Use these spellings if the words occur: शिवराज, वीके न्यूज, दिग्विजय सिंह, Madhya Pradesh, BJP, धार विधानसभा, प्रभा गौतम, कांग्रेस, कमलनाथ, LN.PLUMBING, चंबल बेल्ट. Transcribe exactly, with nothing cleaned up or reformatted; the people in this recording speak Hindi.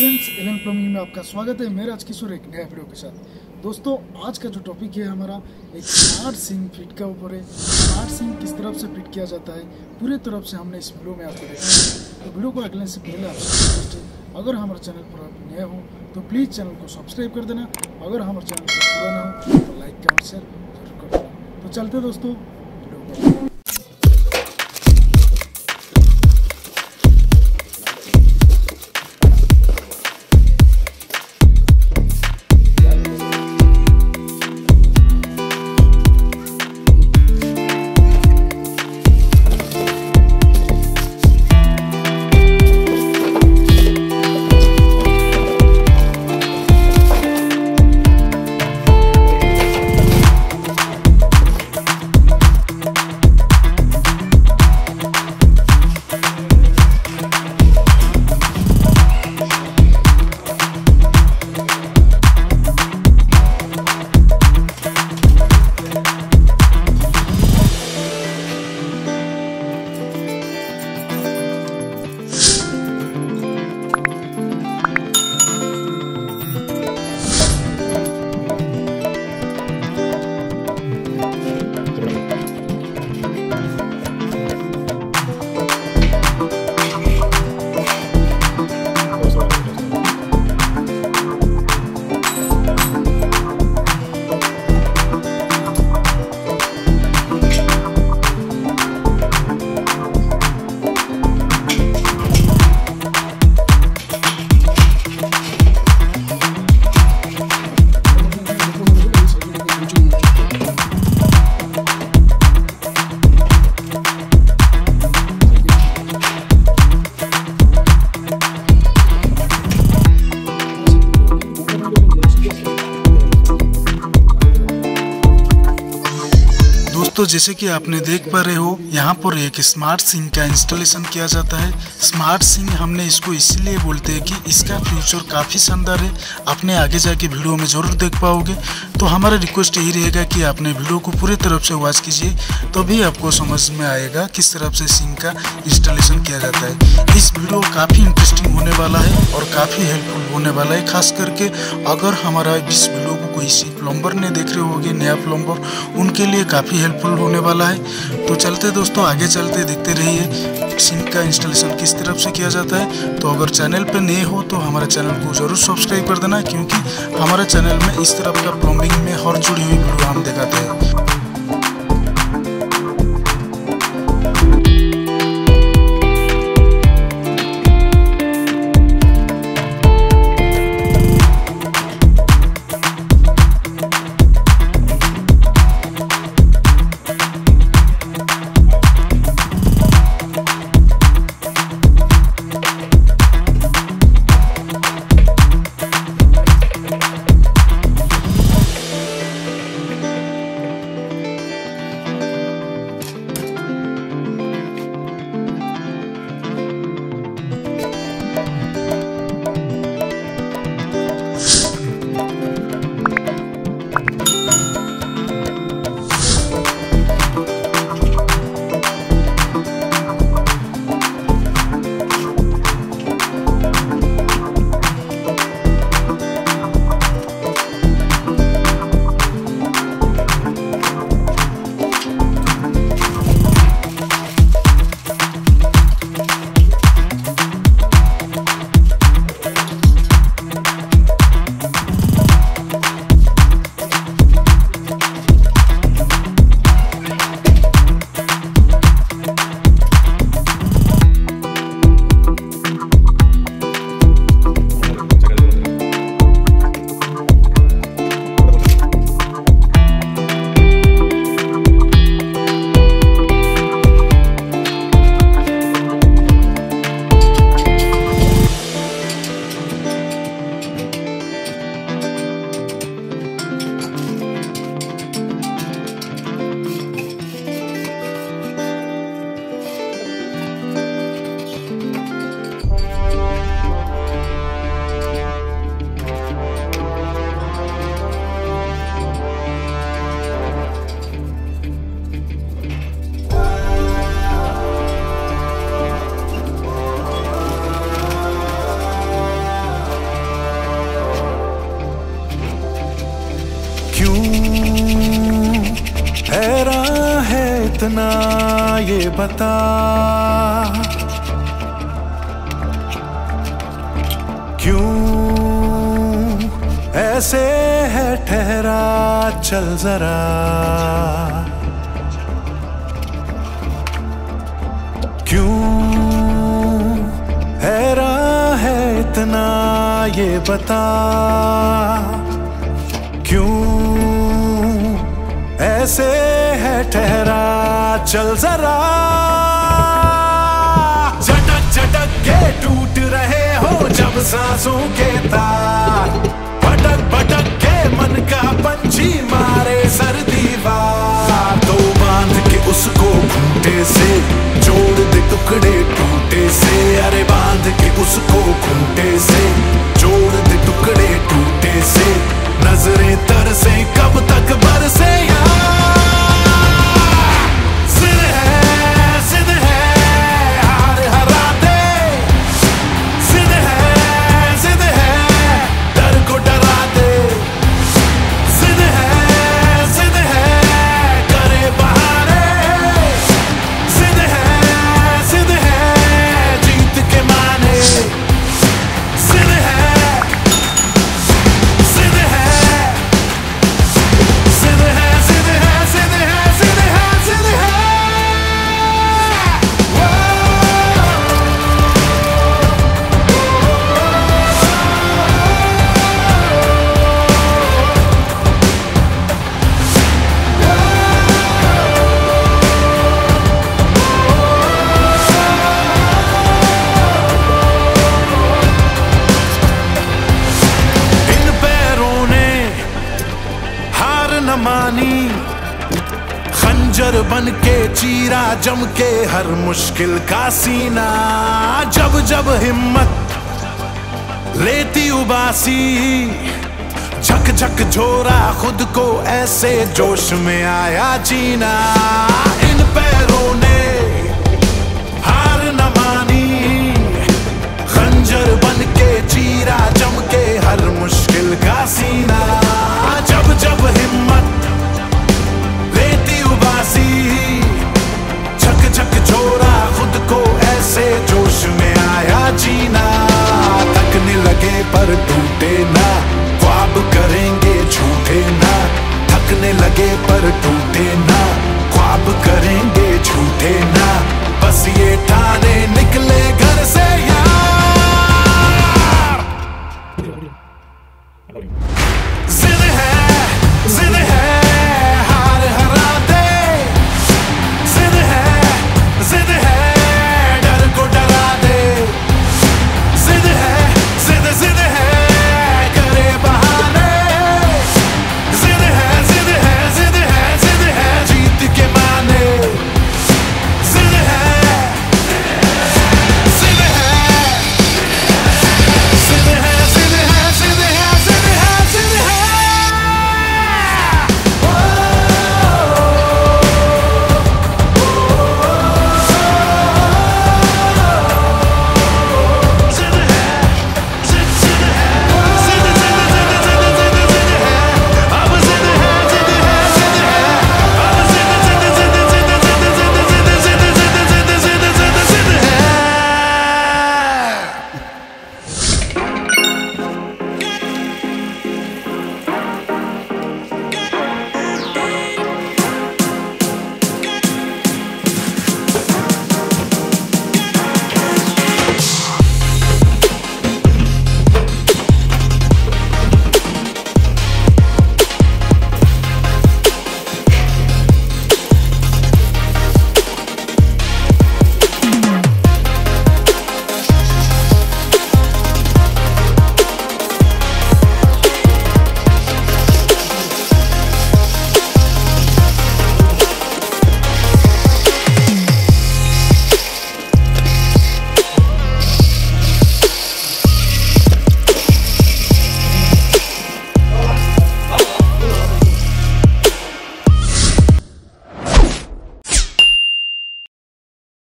फ्रेंड्स, एलएन प्लम्बिंग में आपका स्वागत है। मेरा आज किशोर एक नया वीडियो के साथ। दोस्तों, आज का जो टॉपिक है हमारा एक स्मार्ट सिंक फिट का ऊपर है। स्मार्ट सिंक किस तरफ से फिट किया जाता है पूरे तरफ से हमने इस वीडियो में आपको देखा है। तो वीडियो को अगले से पहले आप अगर हमारे चैनल पर आप नए हो तो प्लीज़ चैनल को सब्सक्राइब कर देना। अगर हमारे चैनल पर पुराना हो तो लाइक कमेंट शेयर जरूर कर देना। तो चलते दोस्तों वीडियो को। तो जैसे कि आपने देख पा रहे हो, यहाँ पर एक स्मार्ट सिंक का इंस्टॉलेशन किया जाता है। स्मार्ट सिंक हमने इसको इसलिए बोलते हैं कि इसका फ्यूचर काफ़ी शानदार है। आपने आगे जाके वीडियो में ज़रूर देख पाओगे। तो हमारा रिक्वेस्ट यही रहेगा कि आपने वीडियो को पूरे तरफ से वॉच कीजिए, तभी आपको समझ में आएगा किस तरफ से सिंक का इंस्टॉलेशन किया जाता है। इस वीडियो काफ़ी इंटरेस्टिंग होने वाला है और काफ़ी हेल्पफुल होने वाला है। खास करके अगर हमारा इस वीडियो को कोई सी प्लम्बर ने देख रहे होंगे, नया प्लम्बर, उनके लिए काफ़ी हेल्पफुल होने वाला है। तो चलते दोस्तों आगे चलते देखते रहिए सिंक का इंस्टॉलेशन किस तरफ से किया जाता है। तो अगर चैनल पर नए हो तो हमारे चैनल को ज़रूर सब्सक्राइब कर देना, क्योंकि हमारे चैनल में इस तरफ का प्लम्बिंग में हर जुड़ी हुई वीडियो हम दिखाते हैं। कितना ये बता, क्यों ऐसे है ठहरा, चल जरा। क्यों हैरान है इतना ये बता, क्यों ऐसे है ठहरा, चल जरा। झटक झटक के टूट रहे हो जब सांसों के तार, भटक भटक के मन का पंछी मारे सर दीवार। तो बांध के उसको खूंटे से, जोड़ दे टुकड़े टूटे से। अरे बांध के उसको खूंटे से, जोड़ दे टुकड़े टूटे से। नजरें तरसे कब तक बरसे यार। सिद्ध है सिद्ध है हार हरा दे, सिद्ध है सिद्ध है डर को डरा दे। सिद्ध है सिद्ध है करे बहाने, सिद्ध है सिद्ध है जीत के माने। सिद्ध है खंजर बन के चीरा जम के हर मुश्किल का सीना। जब जब हिम्मत लेती उबासी, झक झक झोरा खुद को, ऐसे जोश में आया जीना। इन पैरों ने हार न मानी, खंजर बन के चीरा जम के हर मुश्किल का सीना। जब जब हिम्मत झक झक झोरा खुद को, ऐसे जोश में आया जीना। थकने लगे पर टूटे ना, ख्वाब करेंगे झूठे ना। थकने लगे पर टूटे ना, ख्वाब करेंगे।